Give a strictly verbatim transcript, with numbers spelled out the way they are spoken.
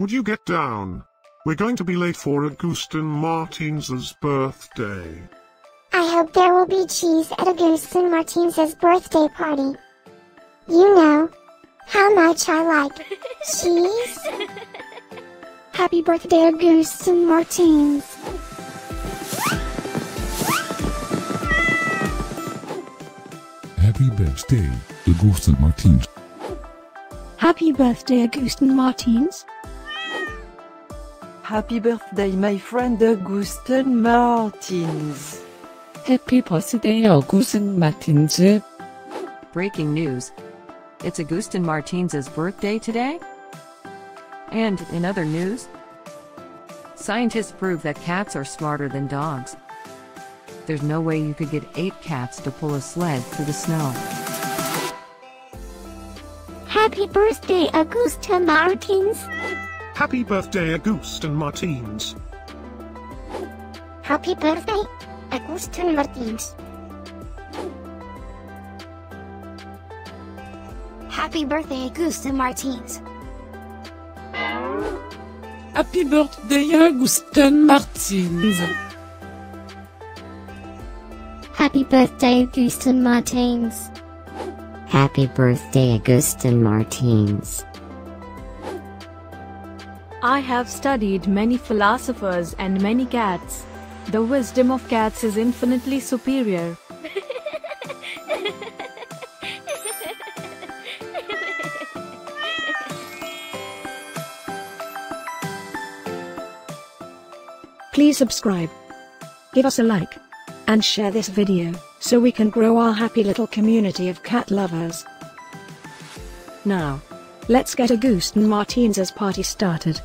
Would you get down? We're going to be late for Agustyn Martines' birthday. I hope there will be cheese at Agustyn Martines' birthday party. You know how much I like cheese. Happy birthday, Agustyn Martines. Happy birthday, Agustyn Martines. Happy birthday, Agustyn Martines. Happy birthday, my friend Agustyn Martines. Happy birthday, Agustyn Martines. Breaking news. It's Agustyn Martines' birthday today. And in other news, scientists prove that cats are smarter than dogs. There's no way you could get eight cats to pull a sled through the snow. Happy birthday, Agustyn Martines. Happy birthday, Agustyn Martines. Happy birthday, Agustyn Martines. Happy birthday, Agustyn Martines. Happy birthday, Agustyn Martines. Happy birthday, Agustyn Martines. Happy birthday, Agustyn Martines. I have studied many philosophers and many cats. The wisdom of cats is infinitely superior. Please subscribe, give us a like, and share this video, so we can grow our happy little community of cat lovers. Now, let's get Agustyn Martines' party started.